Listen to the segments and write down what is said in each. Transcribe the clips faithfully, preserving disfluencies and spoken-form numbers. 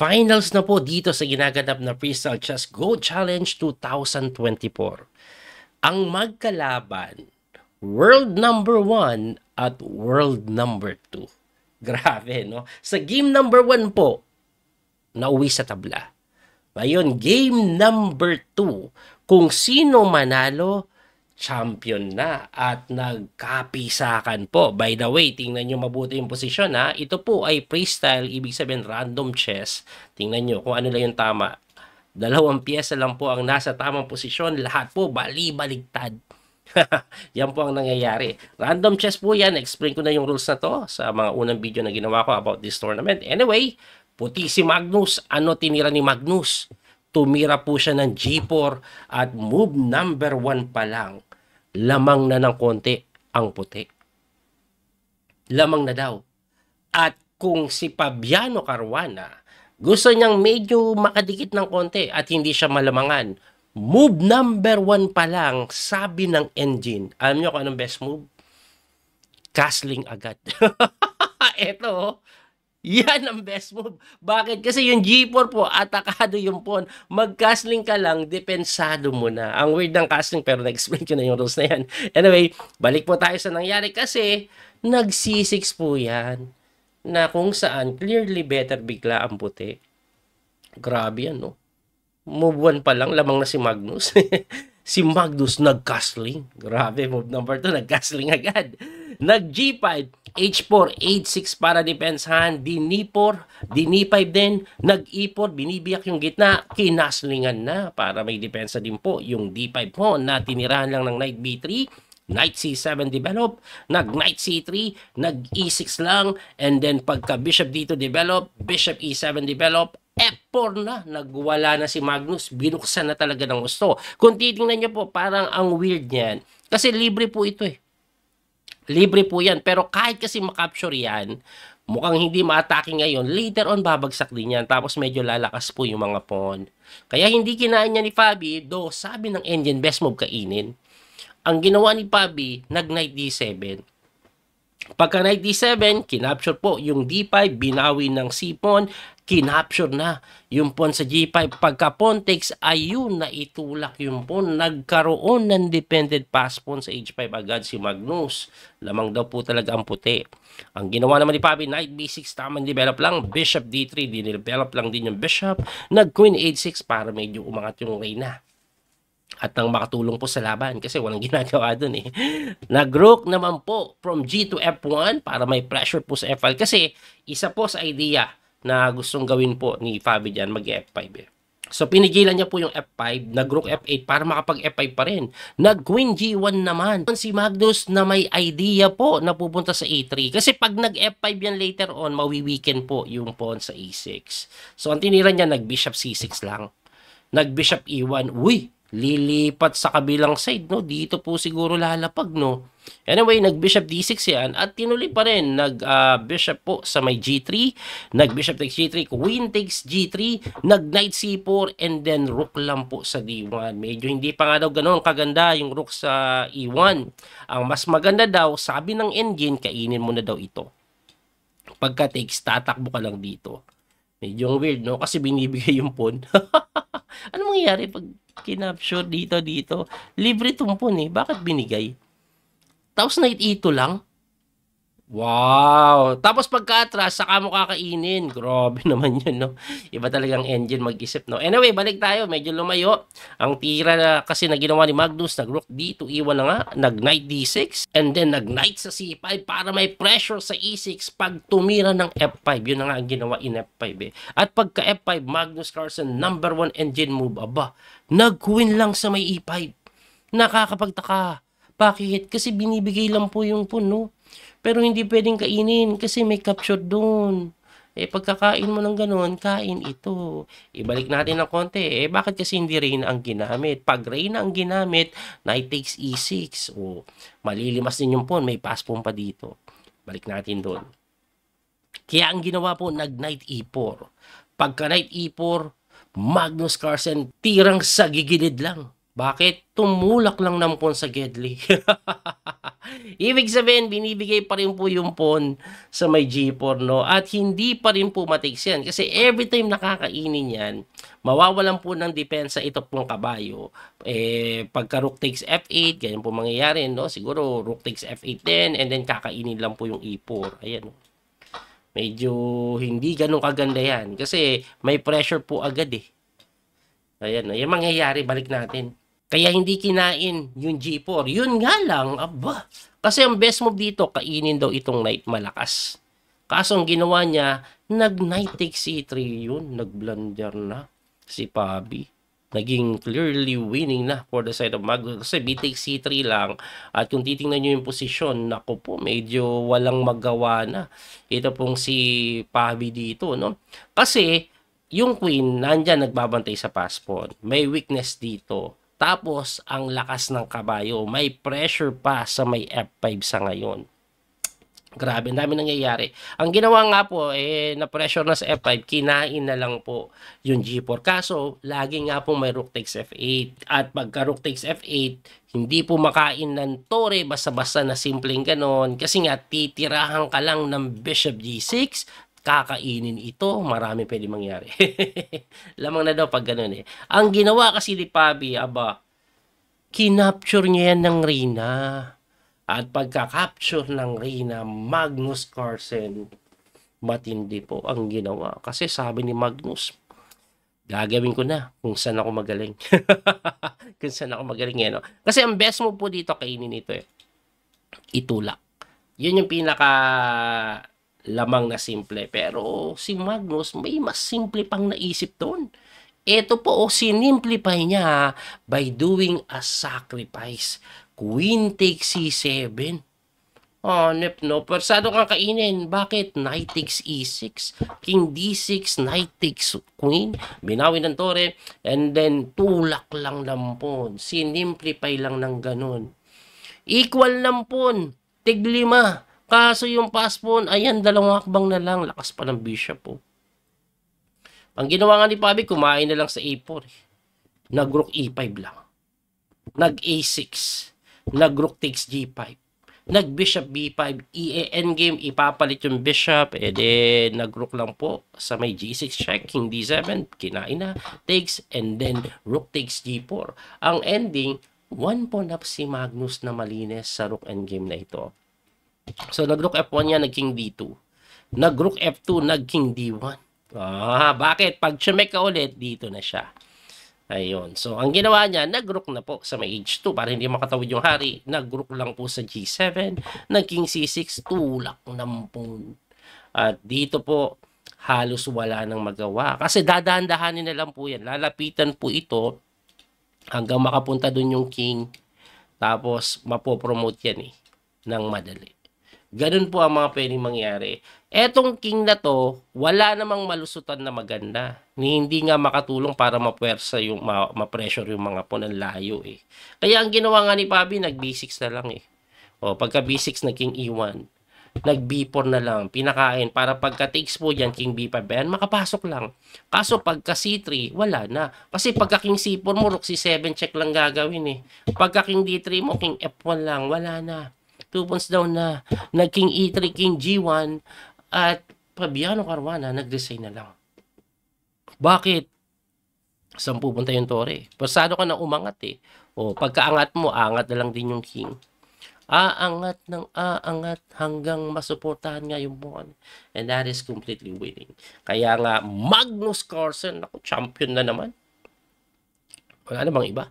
Finals na po dito sa ginaganap na Freestyle Just Go Challenge twenty twenty-four. Ang magkalaban, world number one at world number two. Grabe, no? Sa game number one po, nauwi sa tabla. Ngayon, game number two, kung sino manalo, champion na at nagkapisakan po. By the way, tingnan nyo mabuti yung posisyon, ha. Ito po ay freestyle, ibig sabihin random chess. Tingnan nyo kung ano lang yung tama. Dalawang piyesa lang po ang nasa tamang posisyon. Lahat po bali-baligtad. Yan po ang nangyayari. Random chess po yan. Explain ko na yung rules na to sa mga unang video na ginawa ko about this tournament. Anyway, puti si Magnus. Ano tinira ni Magnus? Tumira po siya ng G four at move number one pa lang. Lamang na ng konti ang puti. Lamang na daw. At kung si Fabiano Caruana gusto niyang medyo makadikit ng konti at hindi siya malamangan, move number one pa lang, sabi ng engine. Alam niyo kung anong best move? Castling agad. Eto, yan ang best move. Bakit? Kasi yung G four po, atakado yung pawn. Mag-castling ka lang, depensado mo na. Ang weird ng castling, pero na-explain ko na yung rules na yan. Anyway, balik po tayo sa nangyari kasi nag-C six po yan na kung saan clearly better bigla ang puti. Grabe yan, no? Move one pa lang, lamang na si Magnus. Si Magnus nag-castling. Grabe, move number two, nag-castling agad. Nag-G five, H four, H six para depensahan. D four, D five din. Nag-E four, binibiyak yung gitna. Kinaslingan na para may depensa din po. Yung D five po na tinirahan lang ng knight B three. Knight C seven develop, nag-knight C three, nag-E six lang, and then pagka-bishop D two develop, bishop E seven develop, F four na, nagwala na si Magnus, binuksan na talaga ng gusto. Kung titingnan niyo po, parang ang weird niyan. Kasi libre po ito eh. Libre po yan, pero kahit kasi makapture yan, mukhang hindi ma-attacking ngayon, later on babagsak din yan, tapos medyo lalakas po yung mga pawn. Kaya hindi kinain niya ni Fabi, though sabi ng engine, best move kainin. Ang ginawa ni Fabi, nag-knight D seven. Pagka knight D seven, kinapture po yung D five, binawi ng C-pawn, kinapture na yung pawn sa G five. Pagka pawn takes, ayun na itulak yung pawn. Nagkaroon ng dependent pass pawn sa H five agad si Magnus. Lamang daw po talaga ang puti. Ang ginawa naman ni Fabi, knight B six, tamang develop lang. Bishop D three, dinevelop lang din yung bishop. Nag-queen H six para medyo umangat yung reyna at nang makatulong po sa laban kasi walang ginagawa dun eh. Nag-rook naman po from G to F one para may pressure po sa F five kasi isa po sa idea na gustong gawin po ni Fabi dyan, mag-F five eh. So pinigilan niya po yung F five, nag-rook F eight para makapag-F five pa rin. Nag-queen G one naman si Magnus na may idea po na pupunta sa E three kasi pag nag-F five yan later on, mawi-weaken po yung pawn sa E six. So ang tinira niya, nag-bishop C six lang. Nag-bishop E one, uy! Lilipat sa kabilang side, no? Dito po siguro lalapag, no? Anyway, nag-bishop D six yan at tinuloy pa rin. Nag-bishop uh, po sa may G three. Nag-bishop takes G three. Queen takes G three. Nag-knight C four and then rook lang po sa D one. Medyo hindi pa nga daw ganun kaganda yung rook sa E one. Ang mas maganda daw, sabi ng engine, kainin mo na daw ito. Pagka takes, tatakbo ka lang dito. Medyo weird, no? Kasi binibigay yung pawn. Ano mangyayari pag kinapture dito, dito. Libre tumpon eh. Bakit binigay? Tapos knight E two lang. Wow! Tapos pagka-atras, saka mo kakainin. Grabe naman yun, no? Iba talagang engine mag-isip, no? Anyway, balik tayo. Medyo lumayo. Ang tira na kasi na ginawa ni Magnus, nag-rook D two, E one na nga. Nag-knight D six. And then nag-knight sa C five para may pressure sa E six pag tumira ng F five. Yun na nga ang ginawa in F five, eh. At pagka F five, Magnus Carlsen, number one engine move. Aba, nag-queen lang sa may E five. Nakakapagtaka. Bakit? Kasi binibigay lang po yung pawn, no? Pero hindi pwedeng kainin kasi may capture doon. Eh, pagkakain mo ng ganun, kain ito. Ibalik natin ng konti. Eh, bakit kasi hindi reyna ang ginamit? Pag reyna ang ginamit, knight takes E six. O, malilimas din yung pawn. May pass pawn pa dito. Balik natin doon. Kaya ang ginawa po, nag-knight E four. Pagka knight E four, Magnus Carlsen tirang sa gigilid lang. Bakit? Tumulak lang ng pawn sa Gedli. Ibig sabihin, binibigay pa rin po yung pawn sa may G four, no? At hindi pa rin po matiks yan. Kasi every time nakakainin yan, mawawalan po ng depensa ito pong kabayo. Eh, pagka rook takes F eight, ganyan po mangyayari, no? Siguro rook takes F eight din, and then kakainin lang po yung E four. Ayan, no? Medyo hindi ganun kaganda yan. Kasi may pressure po agad eh. Ayan, no? Yung mangyayari, balik natin. Kaya hindi kinain yung G four. Yun nga lang, aba. Kasi ang best move dito, kainin daw itong knight malakas. Kaso ang ginawa niya, nag-knight takes C three yun. Nag-blunder na si Fabi. Naging clearly winning na for the side of Magnus. Kasi B takes C three lang. At kung titingnan nyo yung posisyon, naku po, medyo walang magawa na. Ito pong si Fabi dito, no? Kasi yung queen, nandyan nagbabantay sa passport. May weakness dito. Tapos, ang lakas ng kabayo. May pressure pa sa may F five sa ngayon. Grabe, ang dami nangyayari. Ang ginawa nga po, eh, na-pressure na sa F five, kinain na lang po yung G four. Kaso, lagi nga po may rook takes F eight. At pagka rook takes F eight, hindi po makain ng tore, basta-basta na simpleng ganon. Kasi nga, titirahan ka lang ng bishop G six, kakainin ito, marami pwede mangyari. Lamang na daw pag ganun eh. Ang ginawa kasi ni Fabi, aba, kinapture niya yan ng Reyna. At pagka-capture ng Reyna, Magnus Carlsen, matindi po ang ginawa. Kasi sabi ni Magnus, gagawin ko na kung saan ako magaling. Kung saan ako magaling yan. No? Kasi ang best mo po dito, kainin ito eh. Itulak. Yun yung pinaka- lamang na simple. Pero si Magnus may mas simple pang naisip doon. Ito po, oh, sinimplify niya by doing a sacrifice. Queen takes C seven. Oh, nip, no. Persado kang kainin. Bakit? Knight takes E six. King D six. Knight takes queen. Binawi ng tore. And then, tulak lang ng pawn. Sinimplify lang ng ganun. Equal ng pawn. Tiglima. Kaso yung passport, ayan, dalawang hakbang na lang. Lakas pa ng bishop po. Ang ginawa nga ni Fabi, kumain na lang sa A four. Eh. Nag-rook E five lang. Nag-A six. Nag-rook takes G five. Nag-bishop B five. E-endgame, ipapalit yung bishop. E then, nag-rook lang po sa may G six check. King D seven, kinain na. Takes, and then, rook takes G four. Ang ending, one pawn up si Magnus na malinis sa rook endgame na ito. So, nag-rook F one niya, nag-king D two. Nag-rook F two, nag-king D one. Ah, bakit? Pag check ka ulit, dito na siya. Ayun. So, ang ginawa niya, nag-rook na po sa may H two para hindi makatawid yung hari. Nag-rook lang po sa G seven. Nag-king C six, tulak ng pawn. At dito po, halos wala nang magawa. Kasi dadahan-dahanin na lang po yan. Lalapitan po ito hanggang makapunta dun yung king. Tapos, mapopromote yan eh. Nang madali. Ganun po ang mga pwedeng mangyari. Etong king na to, wala namang malusutan na maganda. Hindi nga makatulong para mapuwersa yung, ma-pressure yung mga pawn ng layo eh. Kaya ang ginawa nga ni Fabi, nag-B six na lang eh. O, pagka B six, nag-king E one. Nag-B four na lang. Pinakain. Para pagka-takes po dyan, king B five, yan, makapasok lang. Kaso pagka-C three, wala na. Kasi pagka-king C four mo, rook C seven check lang gagawin eh. Pagka-king D three mo, king F one lang, wala na. Two points down na, nag-king E three, king G one, at Fabiano Caruana, nag-resign na lang. Bakit? Saan pupunta yung tore? Pasado ka na umangat eh. O, pagkaangat mo, angat na lang din yung king. Aangat ng aangat hanggang masuportahan nga yung pawn. And that is completely winning. Kaya nga, Magnus Carlsen, ako, champion na naman. Wala namang iba.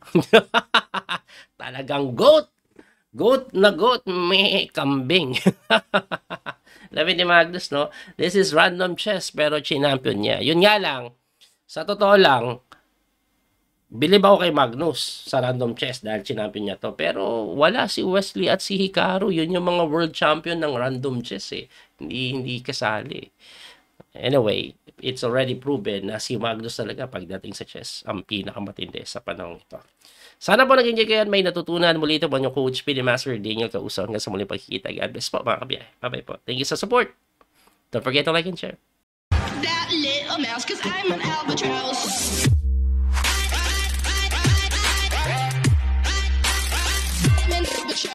Talagang goat! Goat na goat, may kambing. Labi ni Magnus, no? This is random chess, pero chinampion niya. Yun nga lang, sa totoo lang, believe ako kay Magnus sa random chess dahil chinampion niya to. Pero wala si Wesley at si Hikaru. Yun yung mga world champion ng random chess, eh. Hindi, hindi kasali. Anyway, it's already proven na si Magnus talaga pagdating sa chess ang pinakamatindi sa panahon ito. Sana po naging kayo may natutunan muli ito po yung coach P D Master Daniel Kausaw hanggang sa muling pagkikita. God bless po mga kabiyahe. Bye-bye po. Thank you sa support. Don't forget to like and share. That little mouse, 'cause I'm an albatross.